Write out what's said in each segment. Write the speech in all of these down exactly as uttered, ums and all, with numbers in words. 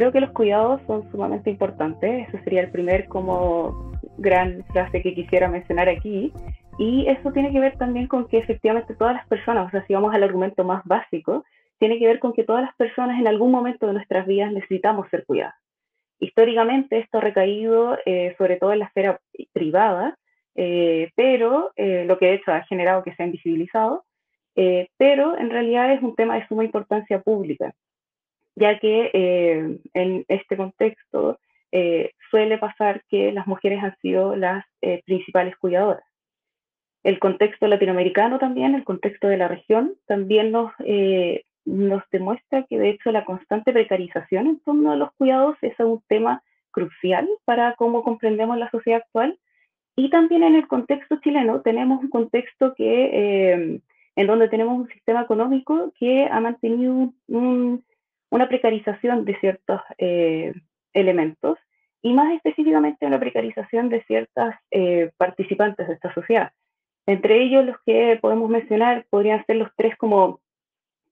creo que los cuidados son sumamente importantes. Eso sería el primer como gran frase que quisiera mencionar aquí. Y eso tiene que ver también con que efectivamente todas las personas, o sea, si vamos al argumento más básico, tiene que ver con que todas las personas en algún momento de nuestras vidas necesitamos ser cuidadas. Históricamente esto ha recaído eh, sobre todo en la esfera privada, eh, pero eh, lo que de hecho ha generado que se ha invisibilizado, eh, pero en realidad es un tema de suma importancia pública, ya que eh, en este contexto eh, suele pasar que las mujeres han sido las eh, principales cuidadoras. El contexto latinoamericano también, el contexto de la región, también nos, eh, nos demuestra que de hecho la constante precarización en torno a los cuidados es un tema crucial para cómo comprendemos la sociedad actual. Y también en el contexto chileno tenemos un contexto que, eh, en donde tenemos un sistema económico que ha mantenido un, un, una precarización de ciertos eh, elementos, y más específicamente una precarización de ciertas eh, participantes de esta sociedad. Entre ellos, los que podemos mencionar podrían ser los tres como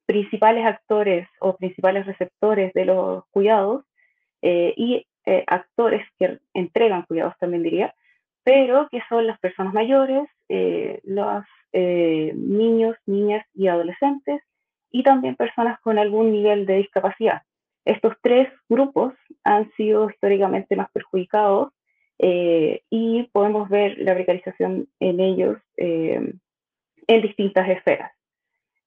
principales actores o principales receptores de los cuidados eh, y eh, actores que entregan cuidados también diría, pero que son las personas mayores, eh, los eh, niños, niñas y adolescentes, y también personas con algún nivel de discapacidad. Estos tres grupos han sido históricamente más perjudicados. Eh, y podemos ver la precarización en ellos eh, en distintas esferas.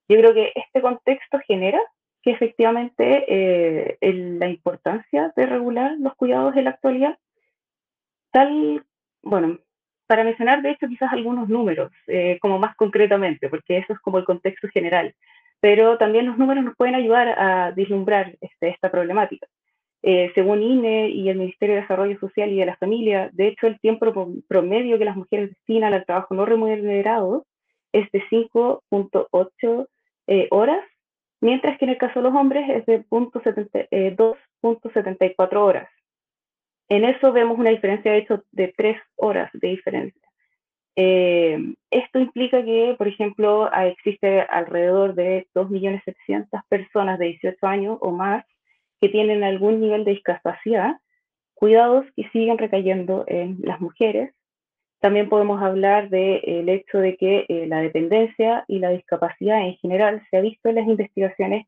Yo creo que este contexto genera que efectivamente eh, el, la importancia de regular los cuidados en la actualidad, tal, bueno, para mencionar de hecho quizás algunos números, eh, como más concretamente, porque eso es como el contexto general, pero también los números nos pueden ayudar a vislumbrar este, esta problemática. Eh, según I N E y el Ministerio de Desarrollo Social y de la Familia, de hecho el tiempo promedio que las mujeres destinan al trabajo no remunerado es de cinco punto ocho eh, horas, mientras que en el caso de los hombres es de eh, dos punto setenta y cuatro horas. En eso vemos una diferencia de hecho de tres horas de diferencia. Eh, esto implica que, por ejemplo, existe alrededor de dos millones setecientas mil personas de dieciocho años o más que tienen algún nivel de discapacidad, cuidados que siguen recayendo en las mujeres. También podemos hablar del hecho de que eh, la dependencia y la discapacidad en general se ha visto en las investigaciones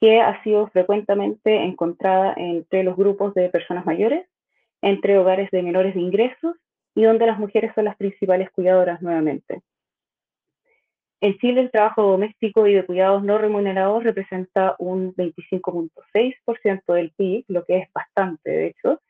que ha sido frecuentemente encontrada entre los grupos de personas mayores, entre hogares de menores de ingresos y donde las mujeres son las principales cuidadoras nuevamente. En Chile, el trabajo doméstico y de cuidados no remunerados representa un veinticinco punto seis por ciento del P I B, lo que es bastante, de hecho.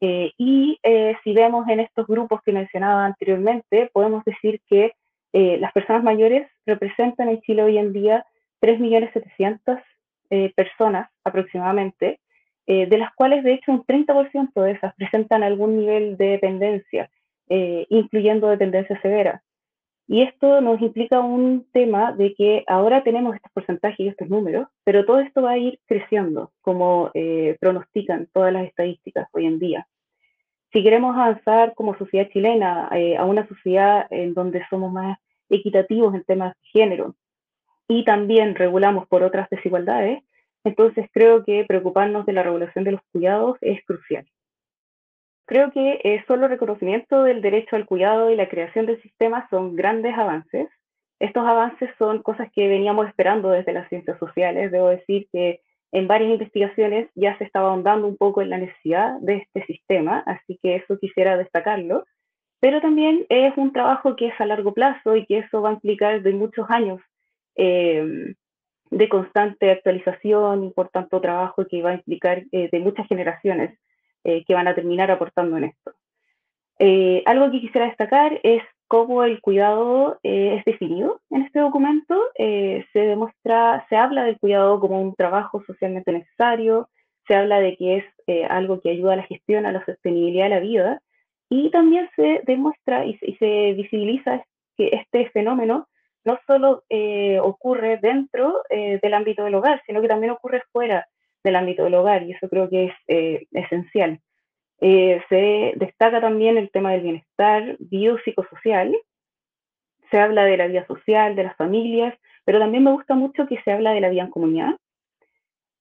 Eh, y eh, si vemos en estos grupos que mencionaba anteriormente, podemos decir que eh, las personas mayores representan en Chile hoy en día tres millones setecientas mil eh, personas aproximadamente, eh, de las cuales, de hecho, un treinta por ciento de esas presentan algún nivel de dependencia, eh, incluyendo dependencia severa. Y esto nos implica un tema de que ahora tenemos estos porcentajes y estos números, pero todo esto va a ir creciendo, como eh, pronostican todas las estadísticas hoy en día. Si queremos avanzar como sociedad chilena eh, a una sociedad en donde somos más equitativos en temas de género y también regulamos por otras desigualdades, entonces creo que preocuparnos de la regulación de los cuidados es crucial. Creo que eh, solo reconocimiento del derecho al cuidado y la creación del sistema son grandes avances. Estos avances son cosas que veníamos esperando desde las ciencias sociales. Debo decir que en varias investigaciones ya se estaba ahondando un poco en la necesidad de este sistema, así que eso quisiera destacarlo. Pero también es un trabajo que es a largo plazo y que eso va a implicar de muchos años eh, de constante actualización y por tanto trabajo que va a implicar eh, de muchas generaciones. Eh, que van a terminar aportando en esto. Eh, algo que quisiera destacar es cómo el cuidado eh, es definido en este documento. Eh, se demuestra, se habla del cuidado como un trabajo socialmente necesario, se habla de que es eh, algo que ayuda a la gestión, a la sostenibilidad de la vida, y también se demuestra y, y se visibiliza que este fenómeno no solo eh, ocurre dentro eh, del ámbito del hogar, sino que también ocurre fuera del ámbito del hogar, y eso creo que es eh, esencial. Eh, se destaca también el tema del bienestar biopsicosocial, se habla de la vida social, de las familias, pero también me gusta mucho que se habla de la vida en comunidad,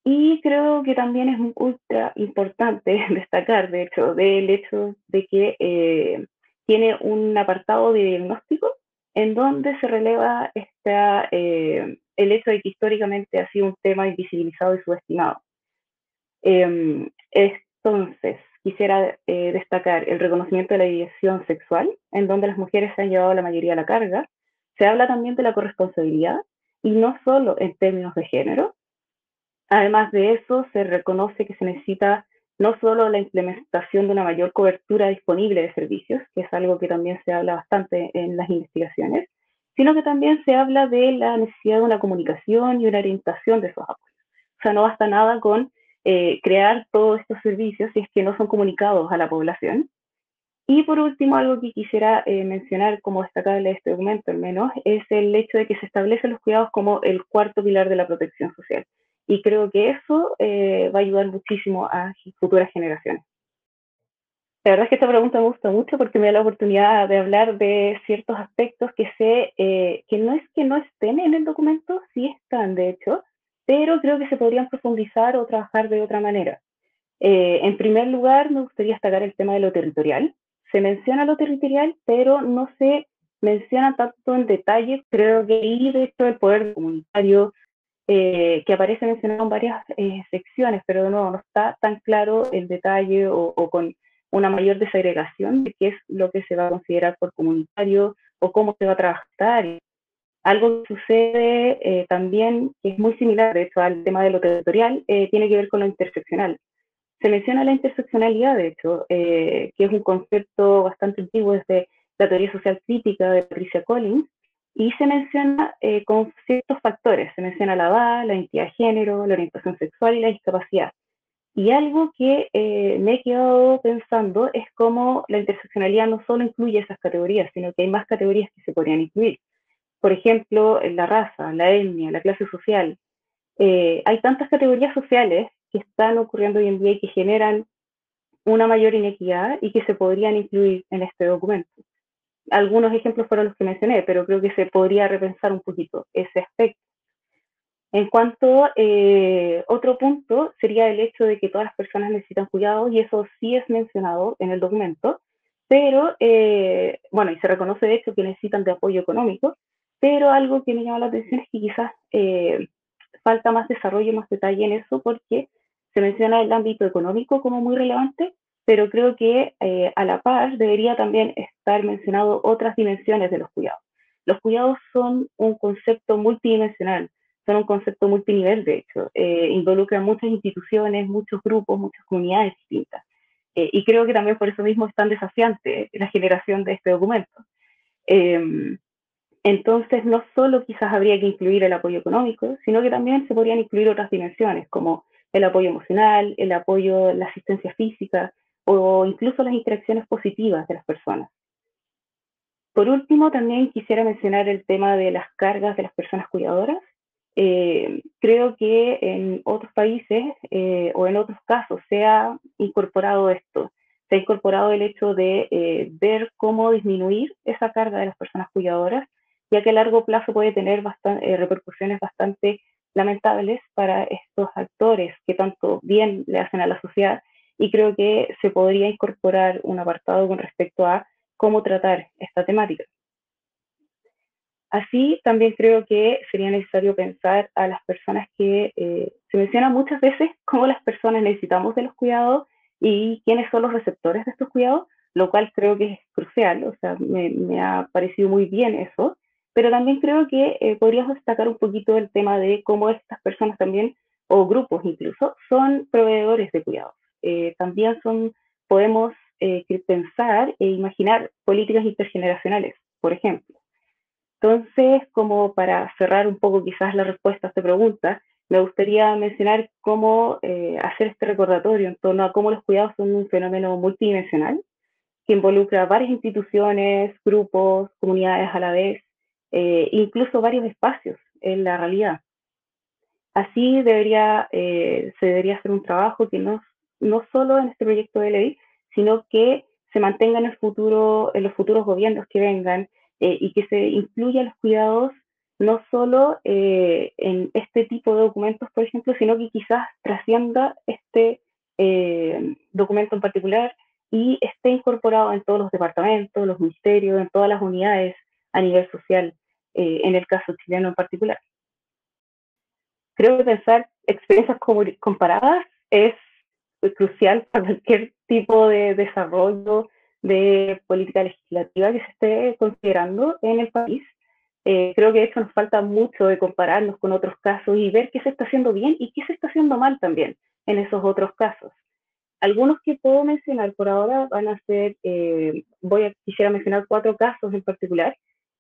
Y creo que también es ultra importante destacar, de hecho, del hecho de que eh, tiene un apartado de diagnóstico en donde se releva esta, eh, el hecho de que históricamente ha sido un tema invisibilizado y subestimado. Eh, entonces, quisiera eh, destacar el reconocimiento de la división sexual, en donde las mujeres se han llevado la mayoría de la carga. Se habla también de la corresponsabilidad, y no solo en términos de género. Además de eso, se reconoce que se necesita no solo la implementación de una mayor cobertura disponible de servicios, que es algo que también se habla bastante en las investigaciones, sino que también se habla de la necesidad de una comunicación y una orientación de esos apoyos. O sea, no basta nada con eh, crear todos estos servicios si es que no son comunicados a la población. Y por último, algo que quisiera eh, mencionar como destacable de este documento, al menos, es el hecho de que se establecen los cuidados como el cuarto pilar de la protección social. Y creo que eso eh, va a ayudar muchísimo a futuras generaciones. La verdad es que esta pregunta me gusta mucho porque me da la oportunidad de hablar de ciertos aspectos que sé eh, que no es que no estén en el documento, sí están de hecho, pero creo que se podrían profundizar o trabajar de otra manera. Eh, en primer lugar, me gustaría destacar el tema de lo territorial. Se menciona lo territorial, pero no se menciona tanto en detalle. Creo que ahí, de hecho, el poder comunitario eh, que aparece mencionado en varias eh, secciones, pero no, no está tan claro el detalle o, o con una mayor desagregación de qué es lo que se va a considerar por comunitario o cómo se va a trabajar. Algo que sucede eh, también, que es muy similar, de hecho, al tema de lo territorial, eh, tiene que ver con lo interseccional. Se menciona la interseccionalidad, de hecho, eh, que es un concepto bastante antiguo desde la teoría social crítica de Patricia Collins, y se menciona eh, con ciertos factores. Se menciona la edad, la identidad de género, la orientación sexual y la discapacidad. Y algo que eh, me he quedado pensando es cómo la interseccionalidad no solo incluye esas categorías, sino que hay más categorías que se podrían incluir. Por ejemplo, la raza, la etnia, la clase social. Eh, hay tantas categorías sociales que están ocurriendo hoy en día y que generan una mayor inequidad y que se podrían incluir en este documento. Algunos ejemplos fueron los que mencioné, pero creo que se podría repensar un poquito ese aspecto. En cuanto, eh, otro punto sería el hecho de que todas las personas necesitan cuidado, y eso sí es mencionado en el documento, pero, eh, bueno, y se reconoce de hecho que necesitan de apoyo económico, pero algo que me llama la atención es que quizás eh, falta más desarrollo, más detalle en eso, porque se menciona el ámbito económico como muy relevante, pero creo que eh, a la par debería también estar mencionado otras dimensiones de los cuidados. Los cuidados son un concepto multidimensional, son un concepto multinivel, de hecho, eh, involucran muchas instituciones, muchos grupos, muchas comunidades distintas. Eh, y creo que también por eso mismo es tan desafiante la generación de este documento. Eh, Entonces, no solo quizás habría que incluir el apoyo económico, sino que también se podrían incluir otras dimensiones, como el apoyo emocional, el apoyo, la asistencia física, o incluso las interacciones positivas de las personas. Por último, también quisiera mencionar el tema de las cargas de las personas cuidadoras. Eh, creo que en otros países, eh, o en otros casos, se ha incorporado esto. Se ha incorporado el hecho de eh, ver cómo disminuir esa carga de las personas cuidadoras, ya que a largo plazo puede tener bastante, eh, repercusiones bastante lamentables para estos actores que tanto bien le hacen a la sociedad, y creo que se podría incorporar un apartado con respecto a cómo tratar esta temática. Así, también creo que sería necesario pensar a las personas que eh, se menciona muchas veces cómo las personas necesitamos de los cuidados y quiénes son los receptores de estos cuidados, lo cual creo que es crucial, o sea, me, me ha parecido muy bien eso. Pero también creo que eh, podrías destacar un poquito el tema de cómo estas personas también, o grupos incluso, son proveedores de cuidados. Eh, también son, podemos eh, pensar e imaginar políticas intergeneracionales, por ejemplo. Entonces, como para cerrar un poco quizás la respuesta a esta pregunta, me gustaría mencionar cómo eh, hacer este recordatorio en torno a cómo los cuidados son un fenómeno multidimensional, que involucra varias instituciones, grupos, comunidades a la vez, Eh, incluso varios espacios en la realidad. Así debería, eh, se debería hacer un trabajo que no, no solo en este proyecto de ley, sino que se mantenga en el futuro, en los futuros gobiernos que vengan, eh, y que se incluya los cuidados no solo eh, en este tipo de documentos, por ejemplo, sino que quizás trascienda este eh, documento en particular y esté incorporado en todos los departamentos, los ministerios, en todas las unidades a nivel social, eh, en el caso chileno en particular. Creo que pensar experiencias comparadas es crucial para cualquier tipo de desarrollo de política legislativa que se esté considerando en el país. Eh, creo que de hecho nos falta mucho de compararnos con otros casos y ver qué se está haciendo bien y qué se está haciendo mal también en esos otros casos. Algunos que puedo mencionar por ahora van a ser, eh, voy a, quisiera mencionar cuatro casos en particular.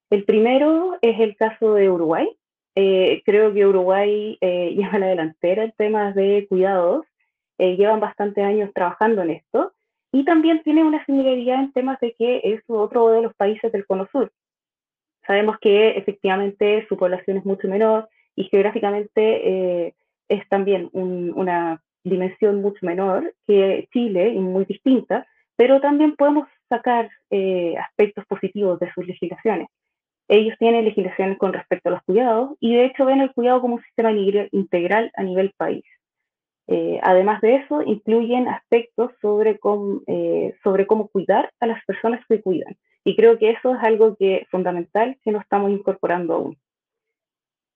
El primero es el caso de Uruguay. Eh, creo que Uruguay eh, lleva a la delantera en temas de cuidados, eh, llevan bastantes años trabajando en esto y también tiene una similaridad en temas de que es otro de los países del Cono Sur. Sabemos que efectivamente su población es mucho menor y geográficamente eh, es también un, una dimensión mucho menor que Chile y muy distinta, pero también podemos sacar eh, aspectos positivos de sus legislaciones. Ellos tienen legislación con respecto a los cuidados y de hecho ven el cuidado como un sistema integral a nivel país. Eh, además de eso, incluyen aspectos sobre cómo, eh, sobre cómo cuidar a las personas que cuidan. Y creo que eso es algo que es fundamental que no estamos incorporando aún.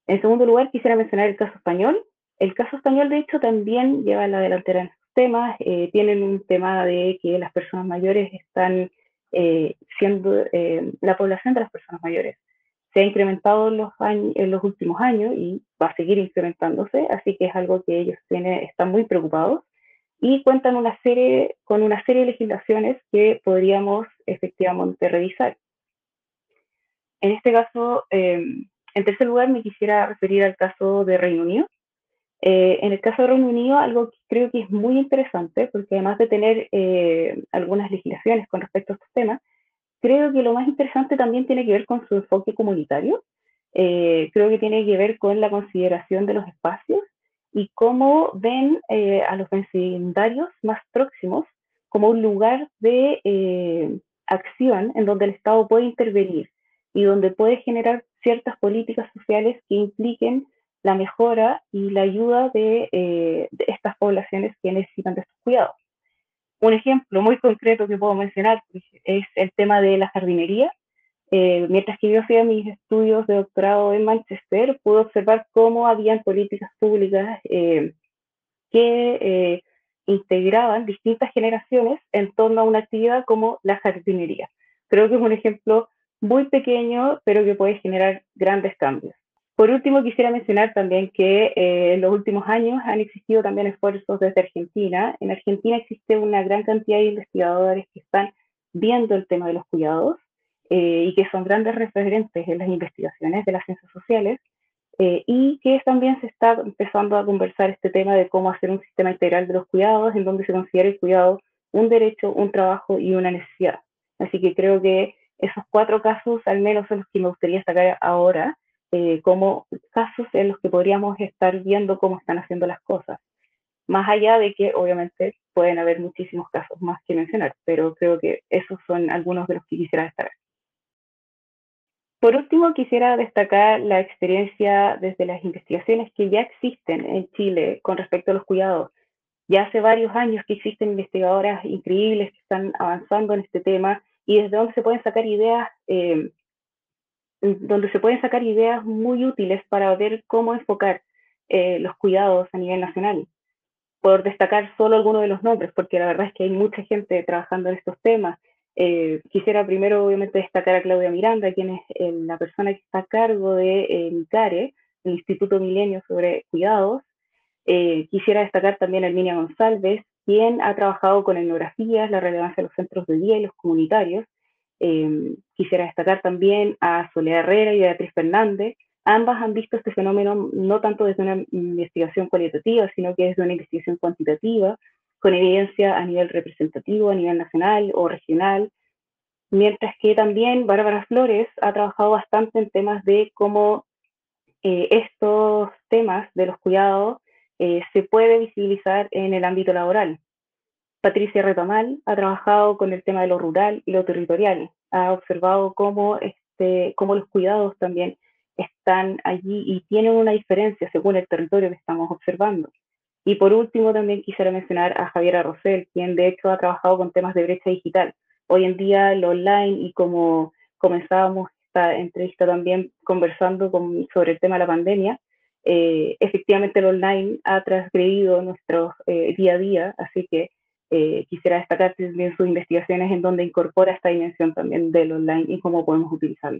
En segundo lugar, quisiera mencionar el caso español. El caso español, de hecho, también lleva la delantera en sus temas. Eh, tienen un tema de que las personas mayores están eh, siendo eh, la población de las personas mayores. Se ha incrementado en los, años, en los últimos años y va a seguir incrementándose, así que es algo que ellos tienen, están muy preocupados y cuentan una serie, con una serie de legislaciones que podríamos efectivamente revisar. En este caso, eh, en tercer lugar, me quisiera referir al caso de Reino Unido. Eh, en el caso de Reino Unido, algo que creo que es muy interesante, porque además de tener eh, algunas legislaciones con respecto a estos temas, creo que lo más interesante también tiene que ver con su enfoque comunitario. Eh, creo que tiene que ver con la consideración de los espacios y cómo ven eh, a los vecindarios más próximos como un lugar de eh, acción en donde el Estado puede intervenir y donde puede generar ciertas políticas sociales que impliquen la mejora y la ayuda de, eh, de estas poblaciones que necesitan de estos cuidados. Un ejemplo muy concreto que puedo mencionar es el tema de la jardinería. Eh, mientras que yo hacía mis estudios de doctorado en Manchester, pude observar cómo habían políticas públicas eh, que eh, integraban distintas generaciones en torno a una actividad como la jardinería. Creo que es un ejemplo muy pequeño, pero que puede generar grandes cambios. Por último, quisiera mencionar también que eh, en los últimos años han existido también esfuerzos desde Argentina. En Argentina existe una gran cantidad de investigadores que están viendo el tema de los cuidados eh, y que son grandes referentes en las investigaciones de las ciencias sociales eh, y que también se está empezando a conversar este tema de cómo hacer un sistema integral de los cuidados en donde se considere el cuidado un derecho, un trabajo y una necesidad. Así que creo que esos cuatro casos al menos son los que me gustaría destacar ahora. Eh, como casos en los que podríamos estar viendo cómo están haciendo las cosas. Más allá de que, obviamente, pueden haber muchísimos casos más que mencionar, pero creo que esos son algunos de los que quisiera destacar. Por último, quisiera destacar la experiencia desde las investigaciones que ya existen en Chile con respecto a los cuidados. Ya hace varios años que existen investigadoras increíbles que están avanzando en este tema y desde donde se pueden sacar ideas eh, donde se pueden sacar ideas muy útiles para ver cómo enfocar eh, los cuidados a nivel nacional. Por destacar solo algunos de los nombres, porque la verdad es que hay mucha gente trabajando en estos temas. Eh, quisiera primero, obviamente, destacar a Claudia Miranda, quien es eh, la persona que está a cargo de eh, ICARE, el Instituto Milenio sobre Cuidados. Eh, quisiera destacar también a Herminia González, quien ha trabajado con etnografías, la relevancia de los centros de día y los comunitarios. Eh, quisiera destacar también a Soledad Herrera y a Beatriz Fernández. Ambas han visto este fenómeno no tanto desde una investigación cualitativa, sino que desde una investigación cuantitativa, con evidencia a nivel representativo, a nivel nacional o regional. Mientras que también Bárbara Flores ha trabajado bastante en temas de cómo eh, estos temas de los cuidados eh, se puede visibilizar en el ámbito laboral. Patricia Retamal ha trabajado con el tema de lo rural y lo territorial. Ha observado cómo, este, cómo los cuidados también están allí y tienen una diferencia según el territorio que estamos observando. Y por último también quisiera mencionar a Javiera Rosel, quien de hecho ha trabajado con temas de brecha digital. Hoy en día lo online, y como comenzábamos esta entrevista también conversando con, sobre el tema de la pandemia, eh, efectivamente lo online ha transgredido nuestro eh, día a día, así que eh, quisiera destacar también sus investigaciones en donde incorpora esta dimensión también del online y cómo podemos utilizarlo.